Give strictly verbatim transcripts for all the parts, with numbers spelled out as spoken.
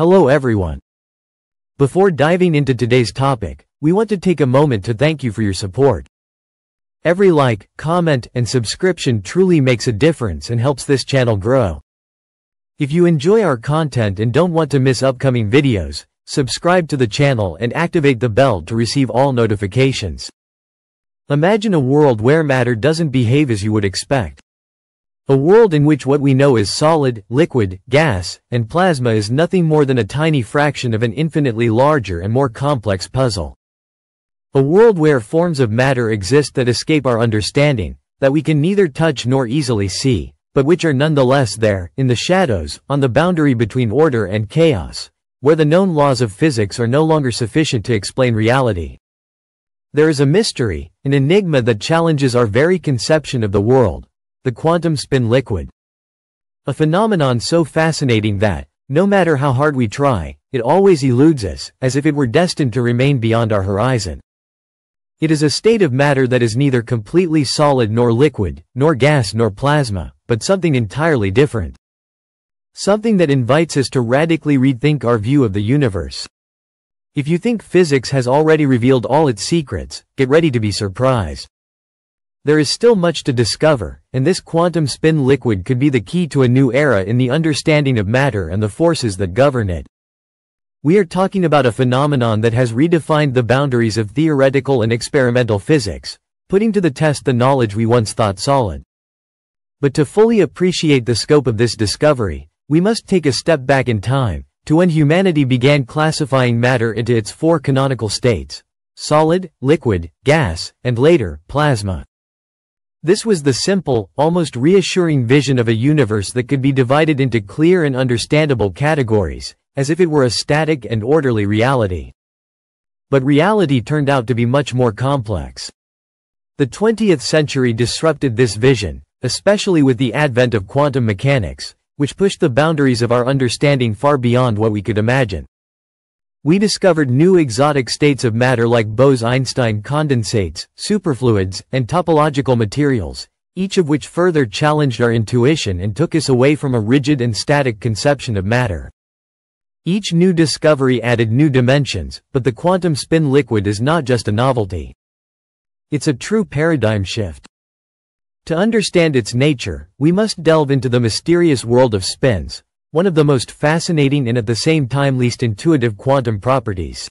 Hello everyone. Before diving into today's topic, we want to take a moment to thank you for your support. Every like, comment, and subscription truly makes a difference and helps this channel grow. If you enjoy our content and don't want to miss upcoming videos, subscribe to the channel and activate the bell to receive all notifications. Imagine a world where matter doesn't behave as you would expect. A world in which what we know as solid, liquid, gas, and plasma is nothing more than a tiny fraction of an infinitely larger and more complex puzzle. A world where forms of matter exist that escape our understanding, that we can neither touch nor easily see, but which are nonetheless there, in the shadows, on the boundary between order and chaos, where the known laws of physics are no longer sufficient to explain reality. There is a mystery, an enigma that challenges our very conception of the world. The quantum spin liquid. A phenomenon so fascinating that, no matter how hard we try, it always eludes us, as if it were destined to remain beyond our horizon. It is a state of matter that is neither completely solid nor liquid, nor gas nor plasma, but something entirely different. Something that invites us to radically rethink our view of the universe. If you think physics has already revealed all its secrets, get ready to be surprised. There is still much to discover, and this quantum spin liquid could be the key to a new era in the understanding of matter and the forces that govern it. We are talking about a phenomenon that has redefined the boundaries of theoretical and experimental physics, putting to the test the knowledge we once thought solid. But to fully appreciate the scope of this discovery, we must take a step back in time, to when humanity began classifying matter into its four canonical states: solid, liquid, gas, and later, plasma. This was the simple, almost reassuring vision of a universe that could be divided into clear and understandable categories, as if it were a static and orderly reality. But reality turned out to be much more complex. The twentieth century disrupted this vision, especially with the advent of quantum mechanics, which pushed the boundaries of our understanding far beyond what we could imagine. We discovered new exotic states of matter like Bose-Einstein condensates, superfluids, and topological materials, each of which further challenged our intuition and took us away from a rigid and static conception of matter. Each new discovery added new dimensions, but the quantum spin liquid is not just a novelty. It's a true paradigm shift. To understand its nature, we must delve into the mysterious world of spins, one of the most fascinating and at the same time least intuitive quantum properties.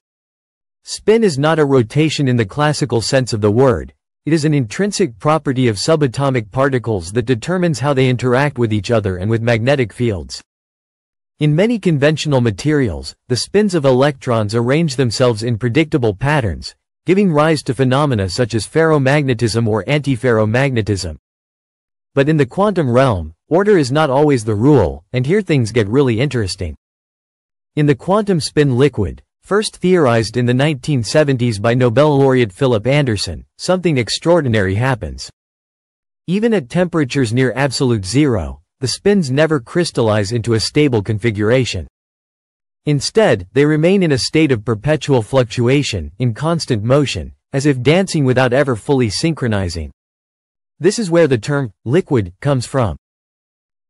Spin is not a rotation in the classical sense of the word. It is an intrinsic property of subatomic particles that determines how they interact with each other and with magnetic fields. In many conventional materials, the spins of electrons arrange themselves in predictable patterns, giving rise to phenomena such as ferromagnetism or antiferromagnetism. But in the quantum realm, order is not always the rule, and here things get really interesting. In the quantum spin liquid, first theorized in the nineteen seventies by Nobel laureate Philip Anderson, something extraordinary happens. Even at temperatures near absolute zero, the spins never crystallize into a stable configuration. Instead, they remain in a state of perpetual fluctuation, in constant motion, as if dancing without ever fully synchronizing. This is where the term liquid comes from.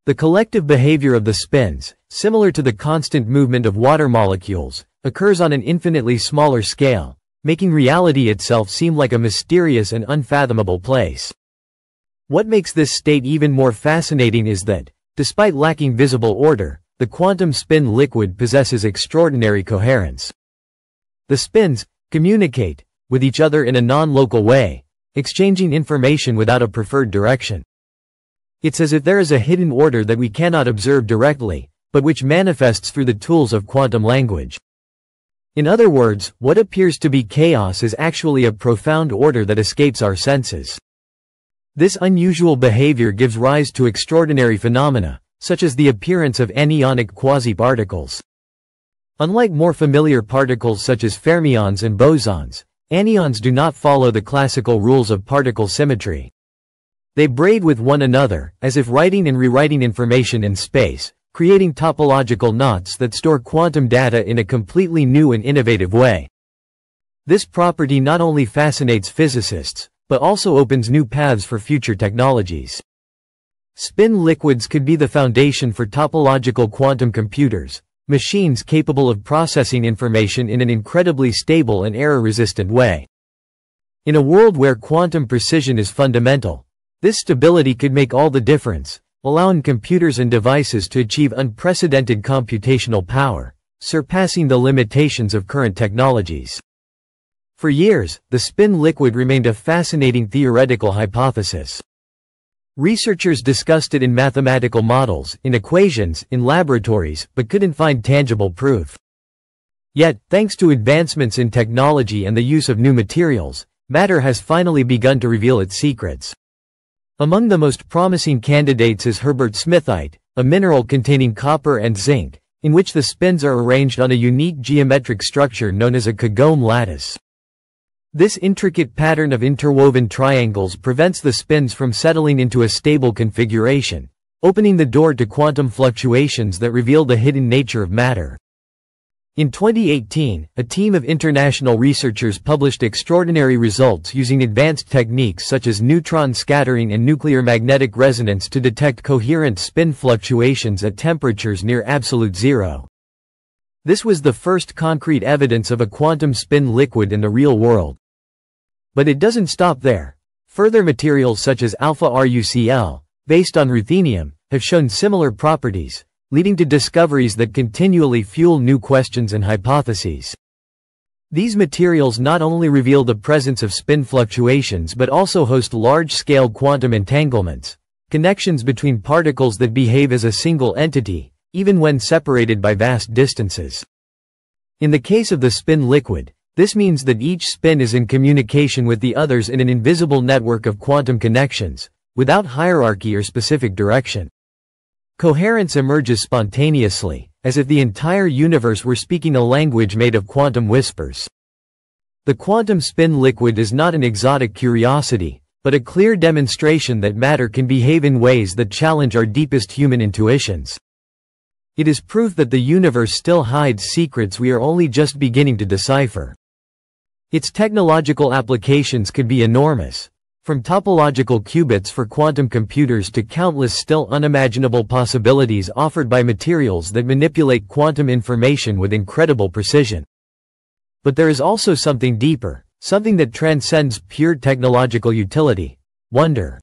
The collective behavior of the spins, similar to the constant movement of water molecules, occurs on an infinitely smaller scale, making reality itself seem like a mysterious and unfathomable place. What makes this state even more fascinating is that, despite lacking visible order, the quantum spin liquid possesses extraordinary coherence. The spins communicate with each other in a non-local way, exchanging information without a preferred direction. It's as if there is a hidden order that we cannot observe directly, but which manifests through the tools of quantum language. In other words, what appears to be chaos is actually a profound order that escapes our senses. This unusual behavior gives rise to extraordinary phenomena, such as the appearance of anionic quasi-particles. Unlike more familiar particles such as fermions and bosons, anions do not follow the classical rules of particle symmetry. They braid with one another, as if writing and rewriting information in space, creating topological knots that store quantum data in a completely new and innovative way. This property not only fascinates physicists, but also opens new paths for future technologies. Spin liquids could be the foundation for topological quantum computers, machines capable of processing information in an incredibly stable and error-resistant way. In a world where quantum precision is fundamental, this stability could make all the difference, allowing computers and devices to achieve unprecedented computational power, surpassing the limitations of current technologies. For years, the spin liquid remained a fascinating theoretical hypothesis. Researchers discussed it in mathematical models, in equations, in laboratories, but couldn't find tangible proof. Yet, thanks to advancements in technology and the use of new materials, matter has finally begun to reveal its secrets. Among the most promising candidates is Herbertsmithite, a mineral containing copper and zinc, in which the spins are arranged on a unique geometric structure known as a Kagome lattice. This intricate pattern of interwoven triangles prevents the spins from settling into a stable configuration, opening the door to quantum fluctuations that reveal the hidden nature of matter. In twenty eighteen, a team of international researchers published extraordinary results using advanced techniques such as neutron scattering and nuclear magnetic resonance to detect coherent spin fluctuations at temperatures near absolute zero. This was the first concrete evidence of a quantum spin liquid in the real world. But it doesn't stop there. Further materials such as alpha-RuCl, based on ruthenium, have shown similar properties, leading to discoveries that continually fuel new questions and hypotheses. These materials not only reveal the presence of spin fluctuations but also host large-scale quantum entanglements, connections between particles that behave as a single entity, even when separated by vast distances. In the case of the spin liquid, this means that each spin is in communication with the others in an invisible network of quantum connections, without hierarchy or specific direction. Coherence emerges spontaneously, as if the entire universe were speaking a language made of quantum whispers. The quantum spin liquid is not an exotic curiosity, but a clear demonstration that matter can behave in ways that challenge our deepest human intuitions. It is proof that the universe still hides secrets we are only just beginning to decipher. Its technological applications could be enormous, from topological qubits for quantum computers to countless still unimaginable possibilities offered by materials that manipulate quantum information with incredible precision. But there is also something deeper, something that transcends pure technological utility: wonder.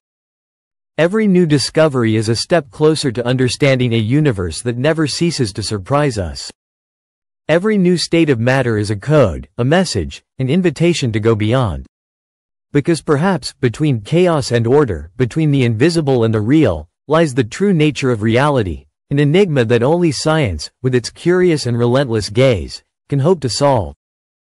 Every new discovery is a step closer to understanding a universe that never ceases to surprise us. Every new state of matter is a code, a message, an invitation to go beyond. Because perhaps, between chaos and order, between the invisible and the real, lies the true nature of reality, an enigma that only science, with its curious and relentless gaze, can hope to solve.